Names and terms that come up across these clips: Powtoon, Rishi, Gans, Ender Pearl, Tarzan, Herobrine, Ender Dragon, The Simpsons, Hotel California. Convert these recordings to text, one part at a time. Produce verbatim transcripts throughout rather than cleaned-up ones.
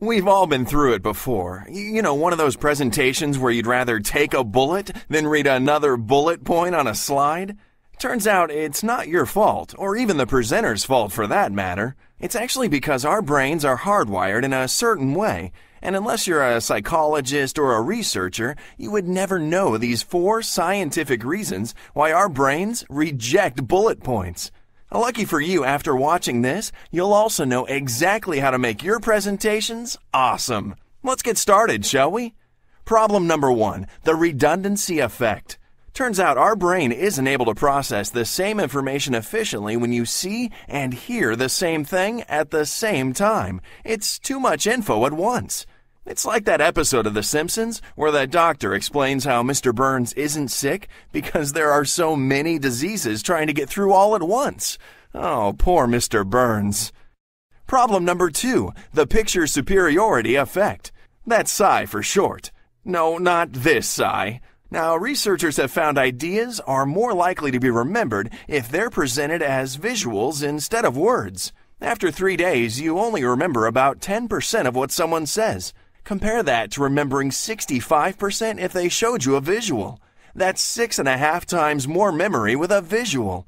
We've all been through it before. You know, one of those presentations where you'd rather take a bullet than read another bullet point on a slide? Turns out it's not your fault, or even the presenter's fault for that matter. It's actually because our brains are hardwired in a certain way, and unless you're a psychologist or a researcher, you would never know these four scientific reasons why our brains reject bullet points. Lucky for you, after watching this, you'll also know exactly how to make your presentations awesome. Let's get started, shall we? Problem number one, the redundancy effect. Turns out our brain isn't able to process the same information efficiently when you see and hear the same thing at the same time. It's too much info at once. It's like that episode of The Simpsons where the doctor explains how Mister Burns isn't sick because there are so many diseases trying to get through all at once. Oh, poor Mister Burns. Problem number two, the picture superiority effect. That's sigh for short. No, not this sigh. Now, researchers have found ideas are more likely to be remembered if they're presented as visuals instead of words. After three days, you only remember about ten percent of what someone says. Compare that to remembering sixty-five percent if they showed you a visual. That's six and a half times more memory with a visual.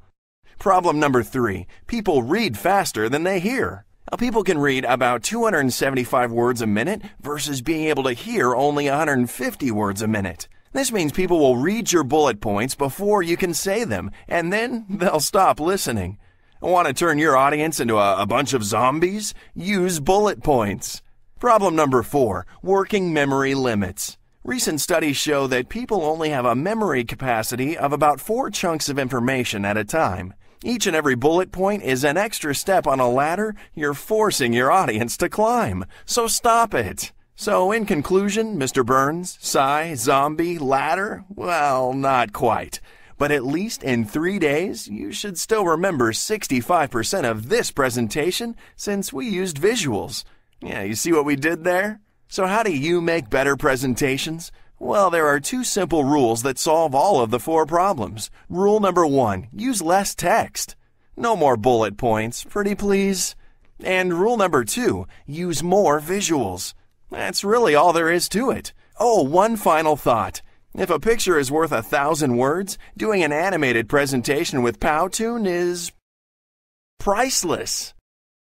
Problem number three, people read faster than they hear. Now, people can read about two hundred seventy-five words a minute versus being able to hear only one hundred fifty words a minute. This means people will read your bullet points before you can say them, and then they'll stop listening. Want to turn your audience into a, a bunch of zombies? Use bullet points. Problem number four, working memory limits. Recent studies show that people only have a memory capacity of about four chunks of information at a time. Each and every bullet point is an extra step on a ladder you're forcing your audience to climb. So stop it. So in conclusion, Mister Burns, sigh, zombie, ladder, well, not quite. But at least in three days, you should still remember sixty-five percent of this presentation since we used visuals. Yeah, you see what we did there? So how do you make better presentations? Well, there are two simple rules that solve all of the four problems. Rule number one, use less text. No more bullet points, pretty please. And rule number two, use more visuals. That's really all there is to it. Oh, one final thought. If a picture is worth a thousand words, doing an animated presentation with Powtoon is priceless.